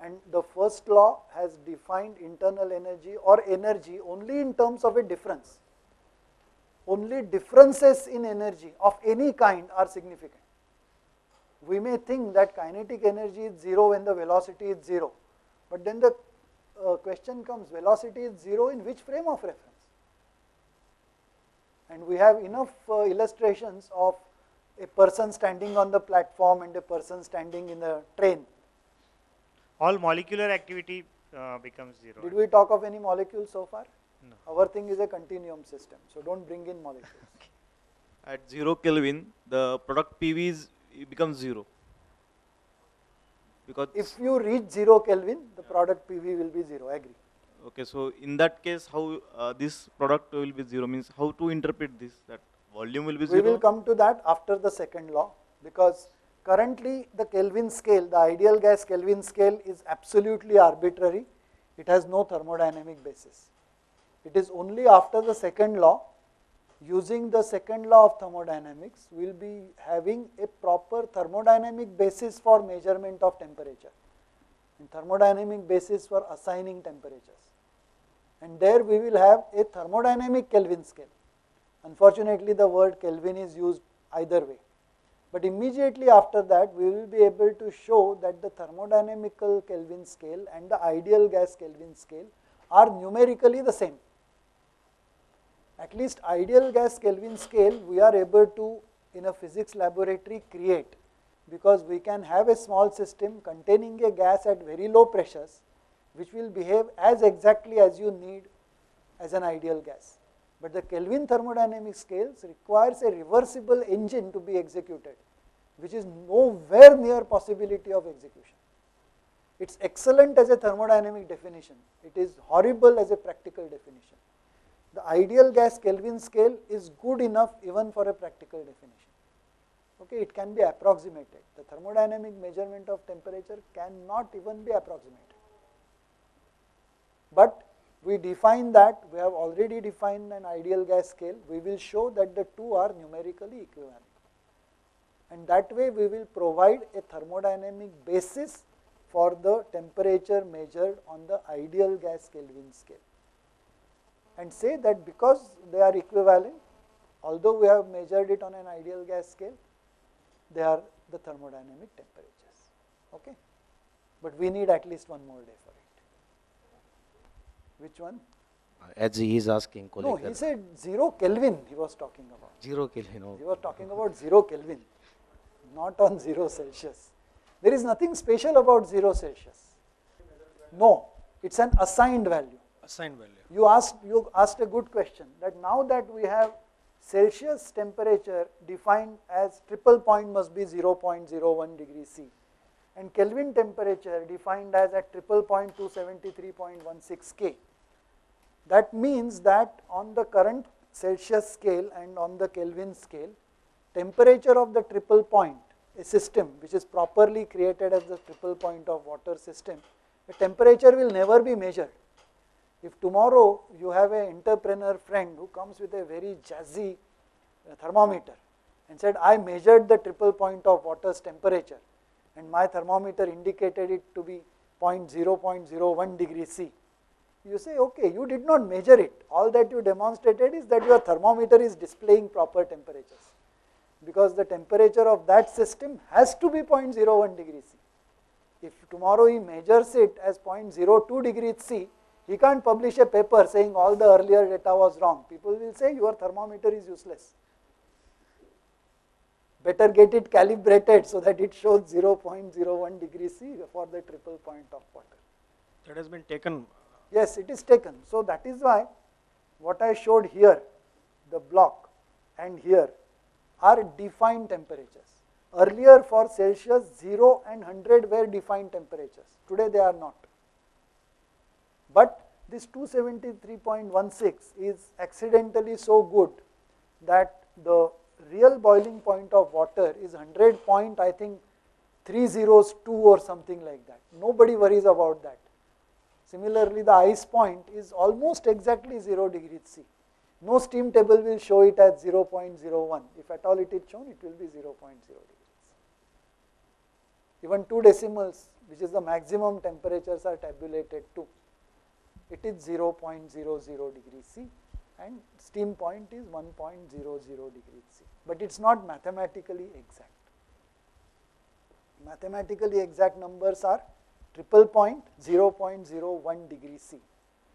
And the first law has defined internal energy or energy only in terms of a difference. Only differences in energy of any kind are significant. We may think that kinetic energy is zero when the velocity is zero, but then the uh, question comes, velocity is zero in which frame of reference? And we have enough uh, illustrations of a person standing on the platform and a person standing in the train. All molecular activity uh, becomes zero. Did we talk of any molecule so far? No. Our thing is a continuum system, so don't bring in molecules. Okay. At zero Kelvin, the product P V is becomes zero. Because if you reach zero Kelvin, the yeah. product P V will be zero. I agree. Okay, so in that case, how uh, this product will be zero means how to interpret this? That volume will be zero. We will come to that after the second law, because currently the Kelvin scale, the ideal gas Kelvin scale, is absolutely arbitrary. It has no thermodynamic basis. It is only after the second law using the second law of thermodynamics, we will be having a proper thermodynamic basis for measurement of temperature, and thermodynamic basis for assigning temperatures, and there we will have a thermodynamic Kelvin scale. Unfortunately, the word Kelvin is used either way, but immediately after that we will be able to show that the thermodynamical Kelvin scale and the ideal gas Kelvin scale are numerically the same. At least ideal gas Kelvin scale we are able to, in a physics laboratory, create, because we can have a small system containing a gas at very low pressures which will behave as exactly as you need as an ideal gas. But the Kelvin thermodynamic scales requires a reversible engine to be executed, which is nowhere near possibility of execution. It is excellent as a thermodynamic definition, it is horrible as a practical definition. The ideal gas Kelvin scale is good enough even for a practical definition. Okay, it can be approximated. The thermodynamic measurement of temperature cannot even be approximated. But we define that, we have already defined an ideal gas scale, we will show that the two are numerically equivalent. And that way we will provide a thermodynamic basis for the temperature measured on the ideal gas Kelvin scale. And say that because they are equivalent, although we have measured it on an ideal gas scale, they are the thermodynamic temperatures, okay. But we need at least one more day for it. Which one? As he is asking. No, he said zero Kelvin he was talking about. Zero Kelvin. Okay. He was talking about zero Kelvin, not on zero Celsius. There is nothing special about zero Celsius. No, it is an assigned value. Assigned value. You asked, you asked a good question, that now that we have Celsius temperature defined as triple point must be zero point zero one degree C, and Kelvin temperature defined as at triple point two seventy-three point one six K. That means that on the current Celsius scale and on the Kelvin scale, temperature of the triple point, a system which is properly created as the triple point of water system, the temperature will never be measured. If tomorrow you have an entrepreneur friend who comes with a very jazzy thermometer and said, I measured the triple point of water's temperature and my thermometer indicated it to be zero point zero one degree C. You say, okay, you did not measure it, all that you demonstrated is that your thermometer is displaying proper temperatures, because the temperature of that system has to be zero point zero one degree C. If tomorrow he measures it as zero point zero two degree C, he can't publish a paper saying all the earlier data was wrong. People will say your thermometer is useless. Better get it calibrated so that it shows zero point zero one degree C for the triple point of water. That has been taken. Yes, it is taken. So that is why what I showed here, the block, and here are defined temperatures. Earlier for Celsius, zero and one hundred were defined temperatures. Today they are not. But this two seventy-three point one six is accidentally so good that the real boiling point of water is one hundred point, I think three oh two or something like that. Nobody worries about that. Similarly, the ice point is almost exactly zero degrees C. No steam table will show it at zero point zero one. If at all it is shown, it will be zero point zero degrees. Even two decimals, which is the maximum temperatures, are tabulated too. It is zero point zero zero degree C, and steam point is one point zero zero degree C, but it is not mathematically exact. Mathematically exact numbers are triple point, zero point zero one degree C.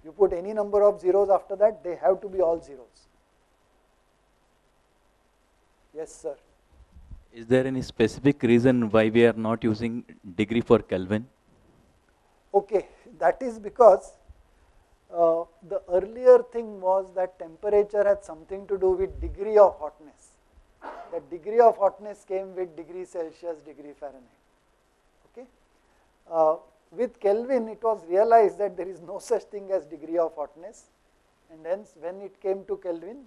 You put any number of zeros after that, they have to be all zeros. Yes, sir. Is there any specific reason why we are not using degree for Kelvin? Okay, that is because Uh, the earlier thing was that temperature had something to do with degree of hotness. That degree of hotness came with degree Celsius, degree Fahrenheit. Okay? Uh, with Kelvin, it was realized that there is no such thing as degree of hotness, and hence when it came to Kelvin,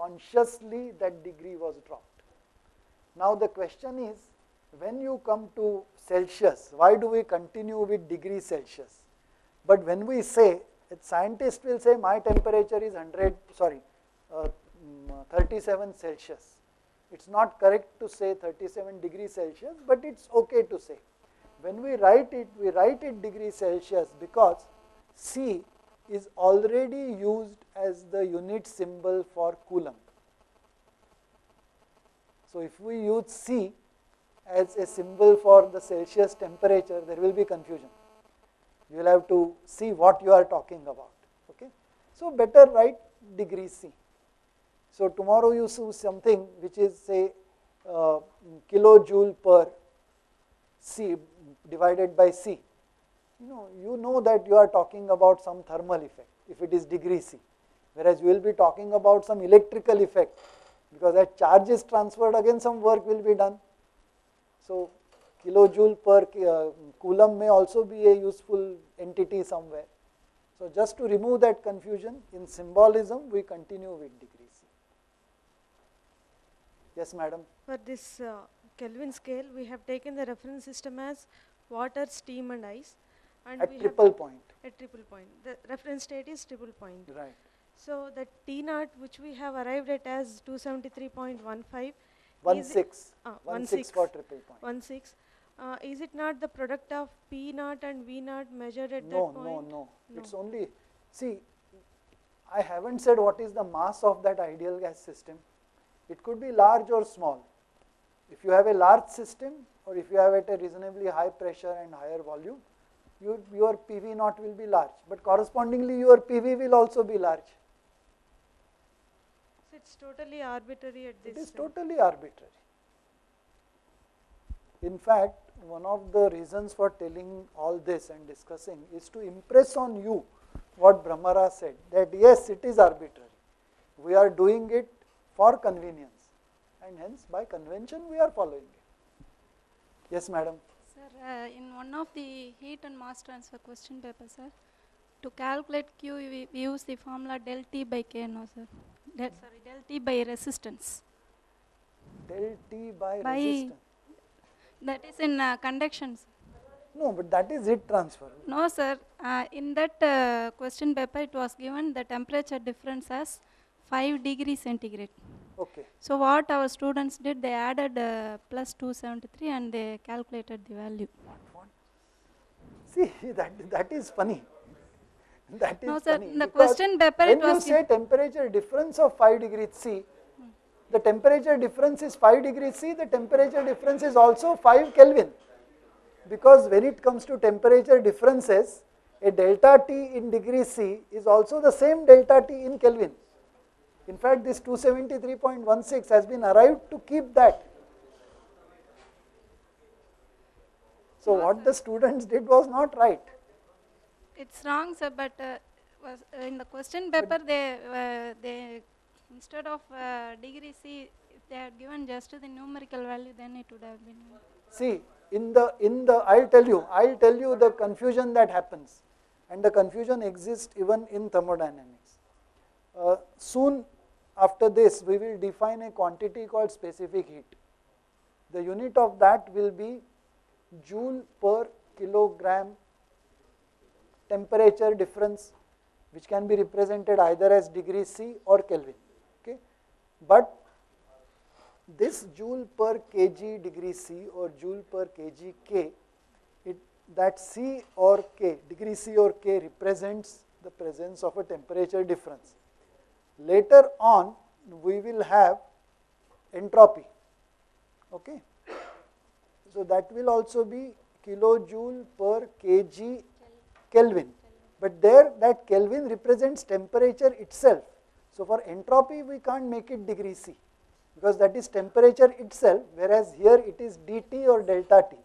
consciously that degree was dropped. Now the question is, when you come to Celsius, why do we continue with degree Celsius? But when we say, scientists will say my temperature is one hundred, sorry, uh, thirty-seven Celsius. It is not correct to say thirty-seven degrees Celsius, but it is okay to say. When we write it, we write it degrees Celsius because C is already used as the unit symbol for Coulomb. So, if we use C as a symbol for the Celsius temperature, there will be confusion. You will have to see what you are talking about. Okay? So, better write degrees C. So, tomorrow you see something which is say uh, kilojoule per C divided by C. You know, you know that you are talking about some thermal effect if it is degree C, whereas you will be talking about some electrical effect because that charge is transferred, again some work will be done. So, kilojoule per uh, Coulomb may also be a useful entity somewhere. So, just to remove that confusion in symbolism, we continue with degree C. Yes, madam. For this uh, Kelvin scale, we have taken the reference system as water, steam and ice. And at triple point. At triple point. The reference state is triple point. Right. So, the T naught which we have arrived at as two seventy-three point one five. one six. Uh, one six, six for triple point. One six. Uh, is it not the product of P naught and V naught measured at no, that point? No, no, no. It's only, see, I haven't said what is the mass of that ideal gas system. It could be large or small. If you have a large system or if you have at a reasonably high pressure and higher volume, you, your P V naught will be large, but correspondingly your P V will also be large. So, it is totally arbitrary at this time. It is totally arbitrary. In fact, one of the reasons for telling all this and discussing is to impress on you what Brahmara said, that yes, it is arbitrary. We are doing it for convenience and hence by convention we are following it. Yes, madam. Uh, in one of the heat and mass transfer question paper, sir, to calculate Q, we, we use the formula del T by K, no, sir. Del, sorry, del T by resistance. Del T by, by resistance. That is in uh, conduction, sir. No, but that is heat transfer. No, sir. Uh, in that uh, question paper, it was given the temperature difference as five degrees centigrade. Okay. So, what our students did, they added uh, plus two seventy-three and they calculated the value. What, what? See, that, that is funny. That is no, sir, funny. The question paper when it was you say temperature difference of five degrees C, hmm. the temperature difference is five degrees C, the temperature difference is also five Kelvin. Because when it comes to temperature differences, a delta T in degree C is also the same delta T in Kelvin. In fact, this two seventy-three point one six has been arrived to keep that. So, no, what sir. the students did was not right. It is wrong, sir, but uh, was, uh, in the question paper, but they, uh, they instead of uh, degree C, if they had given just the numerical value, then it would have been. See, in the, in the, I will tell you, I will tell you the confusion that happens, and the confusion exists even in thermodynamics. Uh, soon after this, we will define a quantity called specific heat. The unit of that will be joule per kilogram temperature difference, which can be represented either as degree C or Kelvin. Okay? But this joule per kg degree C or joule per kg K, it, that C or K, degree C or K represents the presence of a temperature difference. Later on, we will have entropy, okay. So, that will also be kilojoule per kg Kelvin. Kelvin, but there that Kelvin represents temperature itself. So, for entropy, we can't make it degree C because that is temperature itself, whereas here it is dt or delta T.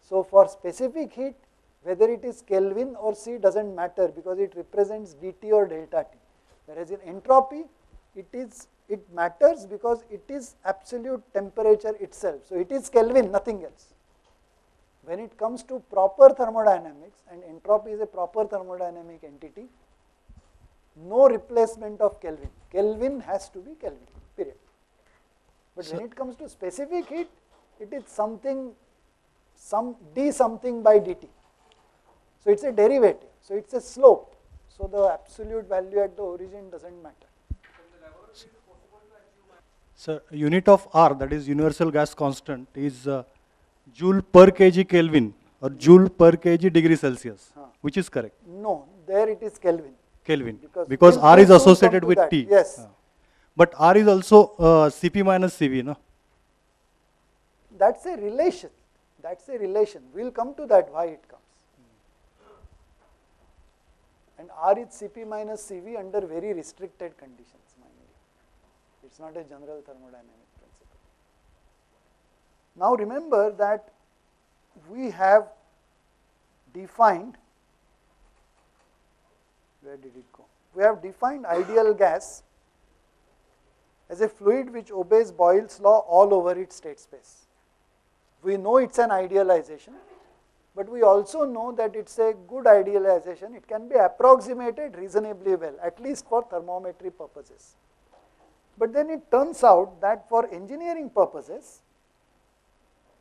So, for specific heat, whether it is Kelvin or C does not matter because it represents dt or delta T. Whereas in entropy, it is it matters because it is absolute temperature itself. So, it is Kelvin, nothing else. When it comes to proper thermodynamics, and entropy is a proper thermodynamic entity, no replacement of Kelvin. Kelvin has to be Kelvin, period. But so when it comes to specific heat, it is something, some d something by dt. So, it is a derivative. So, it is a slope. So, the absolute value at the origin does not matter. So, in the laboratory, is it possible So unit of R, that is universal gas constant, is uh, joule per kg Kelvin or joule per kg degree Celsius, huh. which is correct. No, there it is Kelvin. Kelvin, because, because R is associated with that. T. Yes. Uh, but R is also uh, Cp minus Cv, no? That's a relation. That's a relation. We'll come to that why it comes. And R is Cp minus Cv under very restricted conditions. It's not a general thermodynamic principle. Now remember that we have defined, where did it go? We have defined ideal gas as a fluid which obeys Boyle's law all over its state space. We know it's an idealization, but we also know that it's a good idealization. It can be approximated reasonably well, at least for thermometry purposes. But then it turns out that for engineering purposes,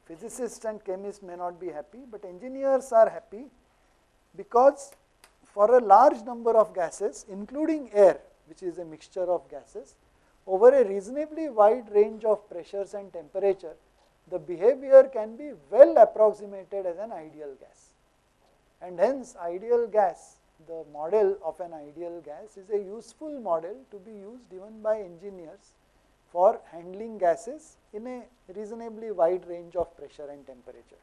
physicists and chemists may not be happy, but engineers are happy because for a large number of gases, including air, which is a mixture of gases, over a reasonably wide range of pressures and temperature, the behavior can be well approximated as an ideal gas. And hence, ideal gas, the model of an ideal gas, is a useful model to be used even by engineers for handling gases in a reasonably wide range of pressure and temperature.